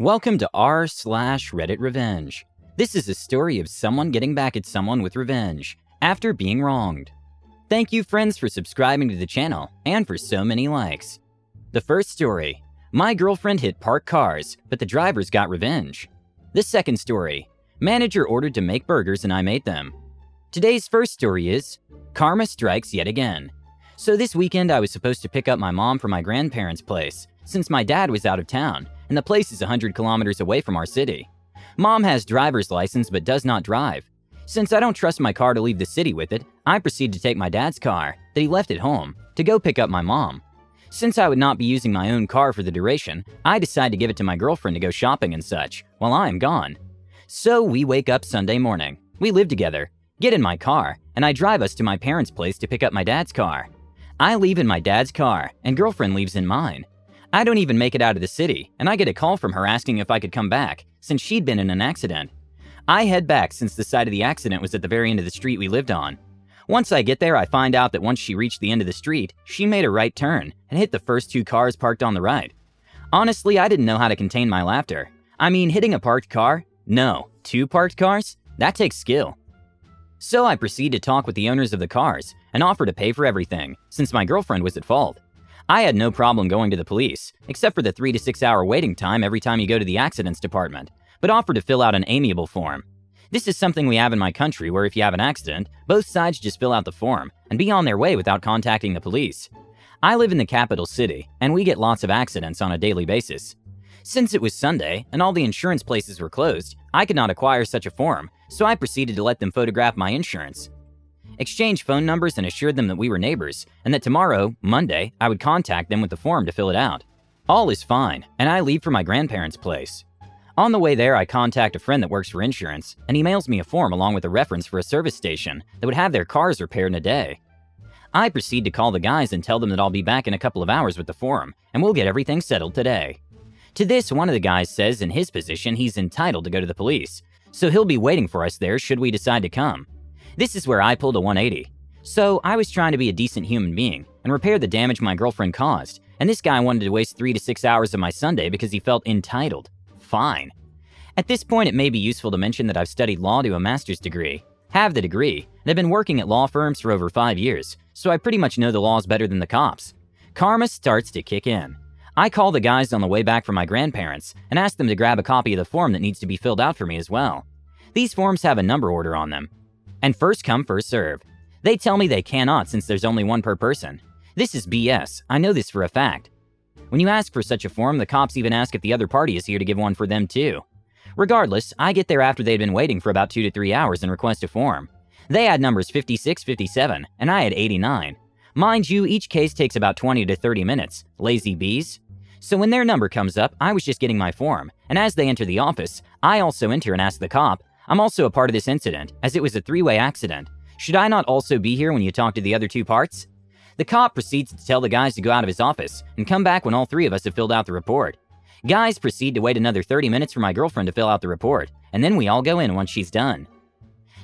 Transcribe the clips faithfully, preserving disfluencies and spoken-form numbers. Welcome to r slash Reddit Revenge. This is a story of someone getting back at someone with revenge after being wronged. Thank you, friends, for subscribing to the channel and for so many likes. The first story, my girlfriend hit parked cars, but the drivers got revenge. The second story, manager ordered to make burgers and I made them. Today's first story is, karma strikes yet again. So this weekend I was supposed to pick up my mom from my grandparents' place since my dad was out of town and the place is one hundred kilometers away from our city. Mom has driver's license but does not drive. Since I don't trust my car to leave the city with it, I proceed to take my dad's car that he left at home to go pick up my mom. Since I would not be using my own car for the duration, I decide to give it to my girlfriend to go shopping and such while I am gone. So we wake up Sunday morning, we live together, get in my car, and I drive us to my parents' place to pick up my dad's car. I leave in my dad's car and girlfriend leaves in mine. I don't even make it out of the city, and I get a call from her asking if I could come back since she'd been in an accident. I head back since the site of the accident was at the very end of the street we lived on. Once I get there, I find out that once she reached the end of the street, she made a right turn and hit the first two cars parked on the right. Honestly, I didn't know how to contain my laughter. I mean, hitting a parked car? No, two parked cars? That takes skill. So I proceed to talk with the owners of the cars and offer to pay for everything since my girlfriend was at fault. I had no problem going to the police, except for the three to six hour waiting time every time you go to the accidents department, but offered to fill out an amiable form. This is something we have in my country where if you have an accident, both sides just fill out the form and be on their way without contacting the police. I live in the capital city and we get lots of accidents on a daily basis. Since it was Sunday and all the insurance places were closed, I could not acquire such a form, so I proceeded to let them photograph my insurance. Exchanged phone numbers and assured them that we were neighbors and that tomorrow, Monday, I would contact them with the form to fill it out. All is fine, and I leave for my grandparents' place. On the way there, I contact a friend that works for insurance, and he mails me a form along with a reference for a service station that would have their cars repaired in a day. I proceed to call the guys and tell them that I'll be back in a couple of hours with the form, and we'll get everything settled today. To this, one of the guys says in his position he's entitled to go to the police, so he'll be waiting for us there should we decide to come. This is where I pulled a one eighty. So I was trying to be a decent human being and repair the damage my girlfriend caused, and this guy wanted to waste three to six hours of my Sunday because he felt entitled. Fine. At this point, it may be useful to mention that I've studied law to a master's degree, have the degree, and have been working at law firms for over five years, so I pretty much know the laws better than the cops. Karma starts to kick in. I call the guys on the way back from my grandparents and ask them to grab a copy of the form that needs to be filled out for me as well. These forms have a number order on them. And first come, first serve. They tell me they cannot since there's only one per person. This is B S, I know this for a fact. When you ask for such a form, the cops even ask if the other party is here to give one for them too. Regardless, I get there after they'd been waiting for about two to three hours and request a form. They had numbers fifty-six, fifty-seven, and I had eighty-nine. Mind you, each case takes about twenty to thirty minutes, lazy bees. So when their number comes up, I was just getting my form, and as they enter the office, I also enter and ask the cop, I'm also a part of this incident, as it was a three-way accident. Should I not also be here when you talk to the other two parts? The cop proceeds to tell the guys to go out of his office and come back when all three of us have filled out the report. Guys proceed to wait another thirty minutes for my girlfriend to fill out the report, and then we all go in once she's done.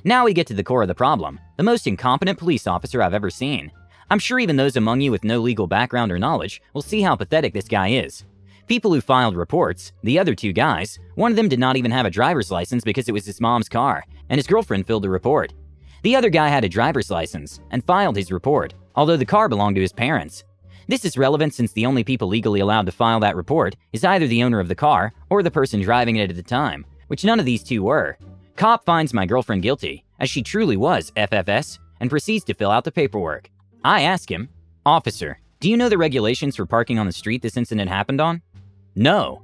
Now we get to the core of the problem, the most incompetent police officer I've ever seen. I'm sure even those among you with no legal background or knowledge will see how pathetic this guy is. People who filed reports, the other two guys, one of them did not even have a driver's license because it was his mom's car, and his girlfriend filled the report. The other guy had a driver's license and filed his report, although the car belonged to his parents. This is relevant since the only people legally allowed to file that report is either the owner of the car or the person driving it at the time, which none of these two were. Cop finds my girlfriend guilty, as she truly was F F S, and proceeds to fill out the paperwork. I ask him, "Officer, do you know the regulations for parking on the street this incident happened on?" "No."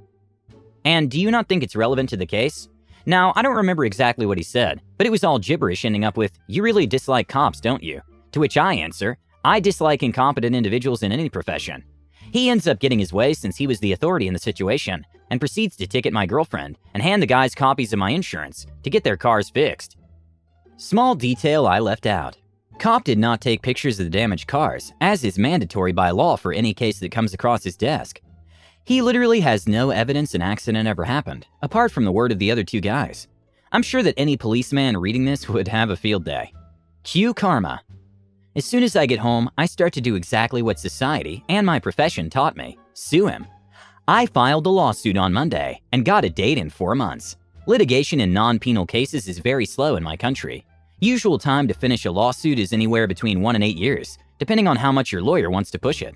"And do you not think it's relevant to the case?" Now, I don't remember exactly what he said, but it was all gibberish ending up with, "You really dislike cops, don't you?" To which I answer, "I dislike incompetent individuals in any profession." He ends up getting his way since he was the authority in the situation and proceeds to ticket my girlfriend and hand the guys copies of my insurance to get their cars fixed. Small detail I left out. Cop did not take pictures of the damaged cars, as is mandatory by law for any case that comes across his desk. He literally has no evidence an accident ever happened, apart from the word of the other two guys. I'm sure that any policeman reading this would have a field day. Cue karma. As soon as I get home, I start to do exactly what society and my profession taught me, sue him. I filed a lawsuit on Monday and got a date in four months. Litigation in non-penal cases is very slow in my country. Usual time to finish a lawsuit is anywhere between one and eight years, depending on how much your lawyer wants to push it.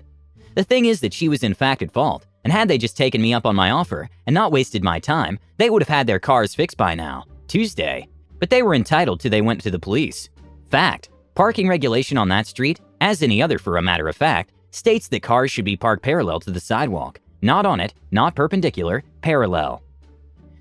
The thing is that she was in fact at fault, and had they just taken me up on my offer and not wasted my time, they would have had their cars fixed by now, Tuesday. But they were entitled till they went to the police. Fact. Parking regulation on that street, as any other for a matter of fact, states that cars should be parked parallel to the sidewalk. Not on it, not perpendicular, parallel.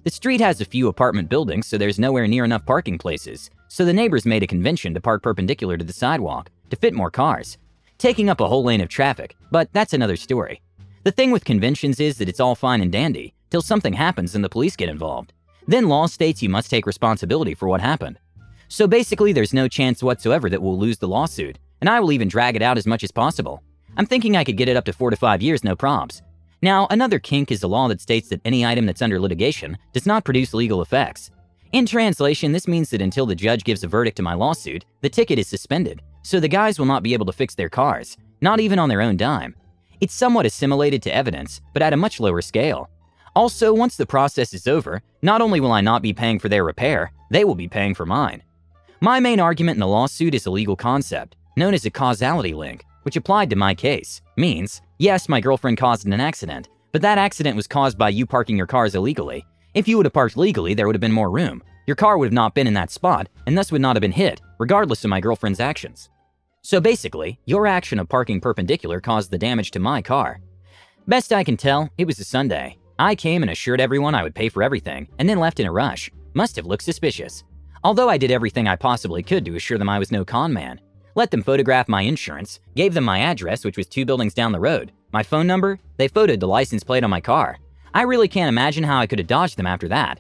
The street has a few apartment buildings, so there's nowhere near enough parking places, so the neighbors made a convention to park perpendicular to the sidewalk to fit more cars, taking up a whole lane of traffic, but that's another story. The thing with conventions is that it's all fine and dandy till something happens and the police get involved. Then law states you must take responsibility for what happened. So basically there's no chance whatsoever that we'll lose the lawsuit, and I will even drag it out as much as possible. I'm thinking I could get it up to four to five years, no probs. Now, another kink is a law that states that any item that's under litigation does not produce legal effects. In translation, this means that until the judge gives a verdict to my lawsuit, the ticket is suspended, so the guys will not be able to fix their cars, not even on their own dime. It's somewhat assimilated to evidence, but at a much lower scale. Also, once the process is over, not only will I not be paying for their repair, they will be paying for mine. My main argument in the lawsuit is a legal concept, known as a causality link, which applied to my case, means, yes, my girlfriend caused an accident, but that accident was caused by you parking your cars illegally. If you would have parked legally, there would have been more room. Your car would have not been in that spot, and thus would not have been hit, regardless of my girlfriend's actions. So basically, your action of parking perpendicular caused the damage to my car. Best I can tell, it was a Sunday. I came and assured everyone I would pay for everything, and then left in a rush. Must have looked suspicious. Although I did everything I possibly could to assure them I was no con man. Let them photograph my insurance, gave them my address, which was two buildings down the road, my phone number, they photoed the license plate on my car. I really can't imagine how I could have dodged them after that.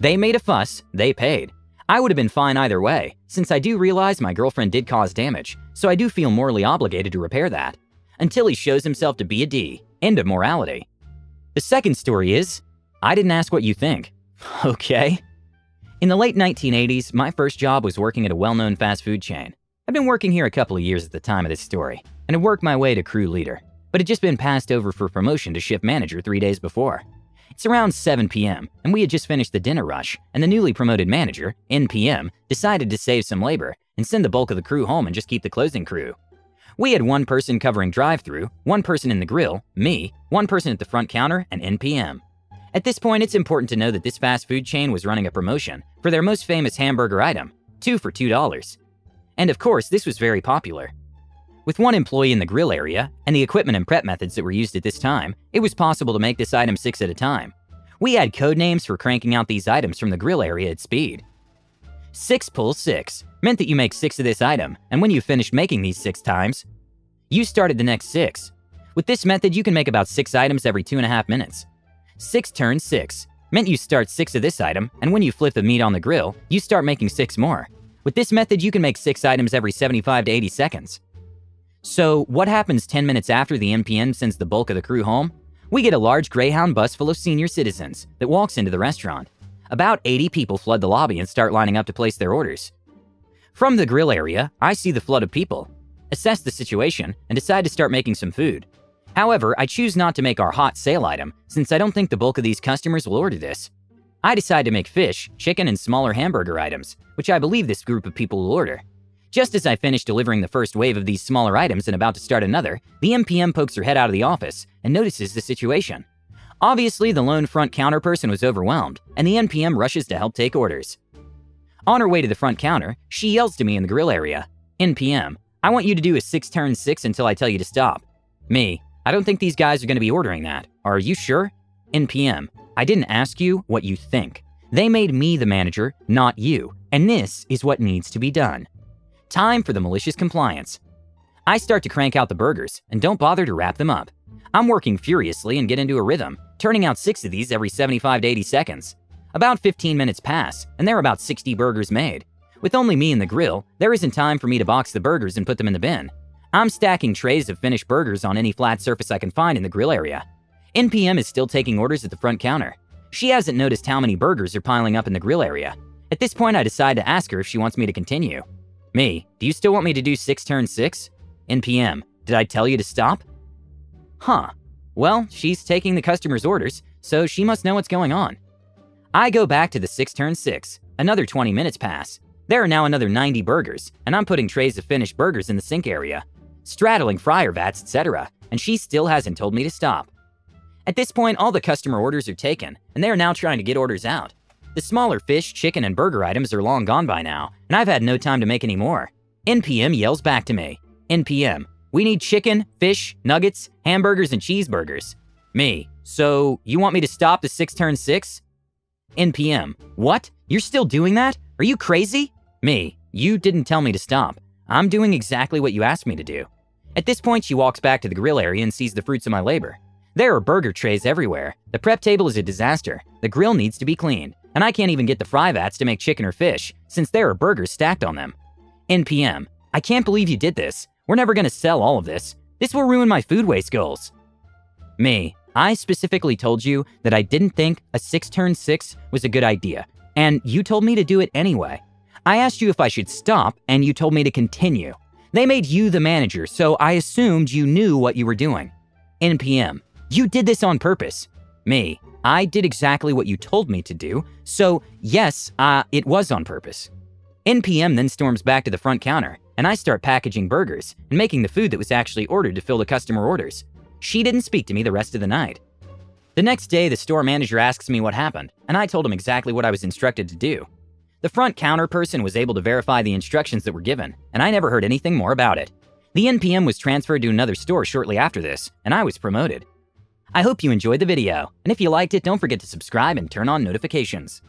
They made a fuss, they paid. I would have been fine either way, since I do realize my girlfriend did cause damage, so I do feel morally obligated to repair that. Until he shows himself to be a D, end of morality. The second story is, I didn't ask what you think. Okay. In the late nineteen eighties, my first job was working at a well-known fast food chain. I've been working here a couple of years at the time of this story, and had worked my way to crew leader, but had just been passed over for promotion to shift manager three days before. It's around seven p m, and we had just finished the dinner rush, and the newly promoted manager, N P M, decided to save some labor and send the bulk of the crew home and just keep the closing crew. We had one person covering drive-through, one person in the grill, me, one person at the front counter, and N P M. At this point, it's important to know that this fast food chain was running a promotion for their most famous hamburger item, two for two dollars. And of course, this was very popular. With one employee in the grill area and the equipment and prep methods that were used at this time, it was possible to make this item six at a time. We had code names for cranking out these items from the grill area at speed. Six pull six meant that you make six of this item, and when you finish making these six times, you started the next six. With this method, you can make about six items every two and a half minutes. Six turn six meant you start six of this item, and when you flip the meat on the grill, you start making six more. With this method, you can make six items every seventy-five to eighty seconds. So what happens ten minutes after the N P M sends the bulk of the crew home? We get a large Greyhound bus full of senior citizens that walks into the restaurant. About eighty people flood the lobby and start lining up to place their orders. From the grill area, I see the flood of people, assess the situation, and decide to start making some food. However, I choose not to make our hot sale item since I don't think the bulk of these customers will order this. I decide to make fish, chicken, and smaller hamburger items, which I believe this group of people will order. Just as I finish delivering the first wave of these smaller items and about to start another, the N P M pokes her head out of the office and notices the situation. Obviously, the lone front counter person was overwhelmed, and the N P M rushes to help take orders. On her way to the front counter, she yells to me in the grill area, N P M, I want you to do a six turn six until I tell you to stop. Me, I don't think these guys are going to be ordering that. Are you sure? N P M, I didn't ask you what you think. They made me the manager, not you, and this is what needs to be done. Time for the malicious compliance. I start to crank out the burgers and don't bother to wrap them up. I'm working furiously and get into a rhythm, turning out six of these every seventy-five to eighty seconds. About fifteen minutes pass, and there are about sixty burgers made. With only me in the grill, there isn't time for me to box the burgers and put them in the bin. I'm stacking trays of finished burgers on any flat surface I can find in the grill area. N P M is still taking orders at the front counter. She hasn't noticed how many burgers are piling up in the grill area. At this point, I decide to ask her if she wants me to continue. Me, do you still want me to do six turn six? N P M, did I tell you to stop? Huh, Well, she's taking the customer's orders, so she must know what's going on. I go back to the six turn six. Another twenty minutes pass. There are now another ninety burgers, and I'm putting trays of finished burgers in the sink area, straddling fryer vats, et cetera, and she still hasn't told me to stop. At this point, all the customer orders are taken, and they are now trying to get orders out. The smaller fish, chicken, and burger items are long gone by now, and I've had no time to make any more. N P M yells back to me. N P M, we need chicken, fish, nuggets, hamburgers, and cheeseburgers. Me, so you want me to stop the six turn six? N P M, what? You're still doing that? Are you crazy? Me, you didn't tell me to stop. I'm doing exactly what you asked me to do. At this point, she walks back to the grill area and sees the fruits of my labor. There are burger trays everywhere. The prep table is a disaster. The grill needs to be cleaned. And I can't even get the fry vats to make chicken or fish, since there are burgers stacked on them. N P M, I can't believe you did this. We're never gonna sell all of this. This will ruin my food waste goals. Me, I specifically told you that I didn't think a six turn six was a good idea, and you told me to do it anyway. I asked you if I should stop, and you told me to continue. They made you the manager, so I assumed you knew what you were doing. N P M, you did this on purpose. Me, I did exactly what you told me to do, so yes, uh, it was on purpose. N P M then storms back to the front counter, and I start packaging burgers and making the food that was actually ordered to fill the customer orders. She didn't speak to me the rest of the night. The next day, the store manager asks me what happened, and I told him exactly what I was instructed to do. The front counter person was able to verify the instructions that were given, and I never heard anything more about it. The N P M was transferred to another store shortly after this, and I was promoted. I hope you enjoyed the video, and if you liked it, don't forget to subscribe and turn on notifications.